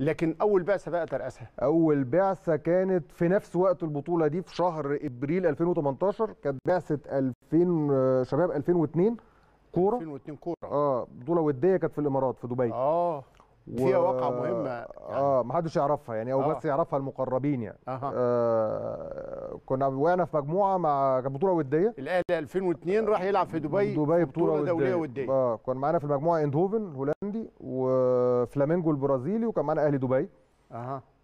لكن اول بعثه بقى ترأسها، اول بعثه كانت في نفس وقت البطوله دي في شهر ابريل 2018، كانت بعثه 2000 شباب 2002 كوره، 2002 كوره بطوله وديه كانت في الامارات في دبي، فيها واقعه مهمه يعني. ما حدش يعرفها يعني او بس يعرفها المقربين يعني. كنا وقعنا في مجموعه مع بطوله وديه، الاهلي 2002 راح يلعب في دبي بطوله دوليه وديه. كان معانا في المجموعه ايندهوفن الهولندي وفلامينجو البرازيلي، وكان معانا اهلي دبي.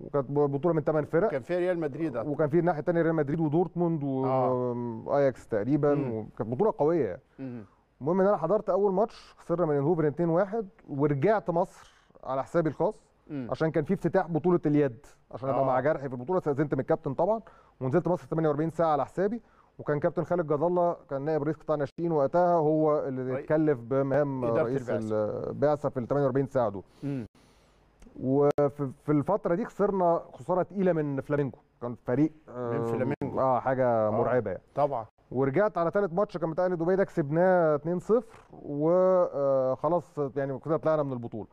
وكانت بطوله من 8 فرق، كان فيها ريال مدريد وكان في الناحيه الثانيه ريال مدريد ودورتموند واياكس تقريبا، وكانت بطوله قويه. المهم ان انا حضرت اول ماتش، خسرنا من ايندهوفن 2-1، ورجعت مصر على حسابي الخاص عشان كان في افتتاح بطوله اليد، عشان ابقى مع جرحي في البطوله، استاذنت من الكابتن طبعا ونزلت مصر 48 ساعه على حسابي، وكان كابتن خالد جد الله كان نائب رئيس قطاع ناشئين وقتها، هو اللي اتكلف بمهام رئيس البعثه في ال 48 ساعه دول. وفي الفتره دي خسرنا خساره تقيله من فلامينجو، كان فريق من فلامينجو حاجه مرعبه يعني. طبعا ورجعت على ثالث ماتش كان بتاع دبي ده، كسبناه 2-0 وخلاص يعني كده طلعنا من البطوله.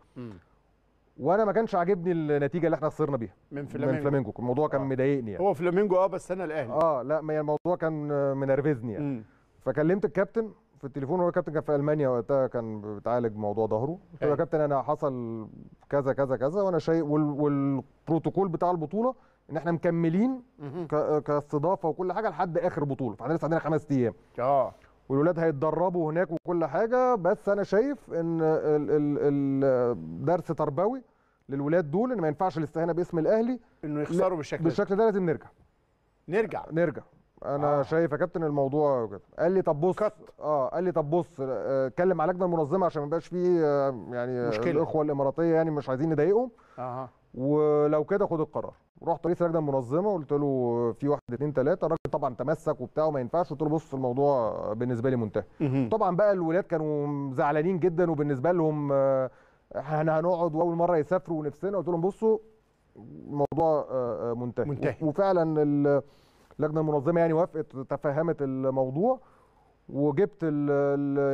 وانا ما كانش عاجبني النتيجه اللي احنا خسرنا بيها من فلامينجو، الموضوع كان مضايقني يعني. هو فلامينجو بس انا الاهلي لا، ما الموضوع كان منرفزني يعني. فكلمت الكابتن في التليفون، هو الكابتن كان في المانيا وقتها، كان بيتعالج موضوع ظهره. قلت له يا كابتن انا حصل كذا كذا كذا، وانا شايف والبروتوكول بتاع البطوله ان احنا مكملين كاستضافه وكل حاجه لحد اخر بطوله، فاحنا لسه عندنا 5 ايام والولاد هيتدربوا هناك وكل حاجه، بس انا شايف ان درس تربوي للولاد دول ان ما ينفعش الاستهانه باسم الاهلي، انه يخسروا بالشكل ده، لازم نرجع. انا شايف يا كابتن الموضوع كده. قال لي طب بص قال لي طب بص اتكلم مع اللجنه المنظمه عشان ما يبقاش فيه يعني مشكله، الاخوه الاماراتيه يعني مش عايزين نضايقهم، ولو كده خد القرار. رحت رئيس اللجنه المنظمه وقلت له في 1 2 3، الراجل طبعا تمسك وبتاع وما ينفعش. قلت له بص الموضوع بالنسبه لي منتهي. طبعا بقى الولاد كانوا زعلانين جدا، وبالنسبه لهم احنا هنقعد واول مره يسافروا ونفسنا. قلت لهم بصوا الموضوع منتهي. وفعلا اللجنه المنظمه يعني وافقت، تفهمت الموضوع، وجبت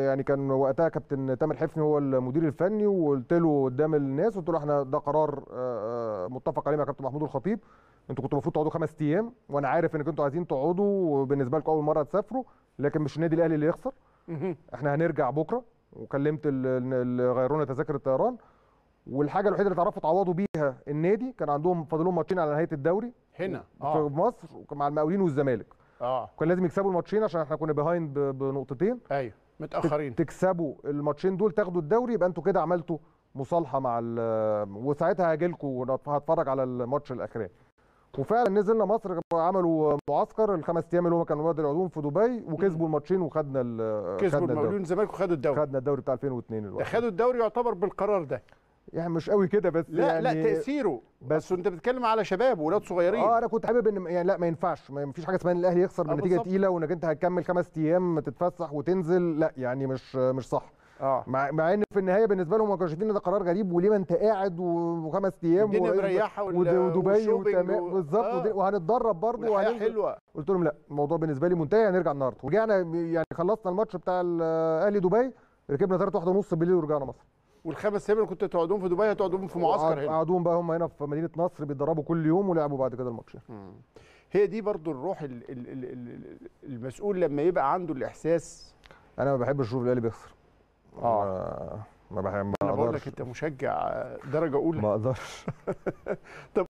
يعني كان وقتها كابتن تامر حفني هو المدير الفني، وقلت له قدام الناس، قلت له احنا ده قرار متفق عليه مع كابتن محمود الخطيب، انتوا كنتوا المفروض تقعدوا 5 ايام، وانا عارف ان كنتوا عايزين تقعدوا وبالنسبه لكم اول مره تسافروا، لكن مش النادي الاهلي اللي يخسر، احنا هنرجع بكره. وكلمت اللي غيرونا تذاكر الطيران، والحاجه الوحيده اللي تعرفوا تعوضوا بيها النادي، كان عندهم فاضل لهم ماتشين على نهايه الدوري هنا في مصر مع المقاولين والزمالك، كان لازم يكسبوا الماتشين عشان احنا كنا بيهايند بنقطتين. ايوه متاخرين، تكسبوا الماتشين دول تاخدوا الدوري، يبقى انتوا كده عملتوا مصالحه مع وساعتها هاجي لكم وهتفرج على الماتش الاخراني. وفعلا نزلنا مصر، عملوا معسكر ال5 ايام اللي هم كانوا رياض العلوم في دبي، وكسبوا الماتشين وخدنا كسبوا المقاولين والزمالك وخدوا الدوري، خدنا الدوري بتاع 2002 الوقت. خدوا الدوري يعتبر بالقرار ده يعني، مش قوي كده بس لا يعني، لا تاثيره بس انت بتتكلم على شباب وولاد صغيرين. انا كنت حابب ان يعني لا ما ينفعش، ما فيش حاجه اسمها ان الاهلي يخسر بنتيجه تقيله، وانك انت هتكمل 5 ايام تتفسح وتنزل، لا يعني مش صح. مع ان في النهايه بالنسبه لهم ما كانوش شايفين ان ده قرار غريب، وليه ما انت قاعد وخمس ايام ودبي وتمام بالظبط وهنتدرب برضه وهنعمل حلوه. قلت لهم لا الموضوع بالنسبه لي منتهي، هنرجع النهارده. ورجعنا يعني خلصنا الماتش بتاع الاهلي دبي، ركبنا 3:30 بالليل ورجعنا مصر. وال5 ايام اللي كنت تقعدوهم في دبي هتقعدوهم في معسكر هنا، قعدوهم بقى هم هنا في مدينه نصر بيتدربوا كل يوم، ولعبوا بعد كده الماتش. هي دي برضو الروح، المسؤول لما يبقى عنده الاحساس. انا ما بحبش اشوف الاهلي بيخسر. ما بحبش. انا بقول لك انت مشجع درجه اولى. ما اقدرش. طب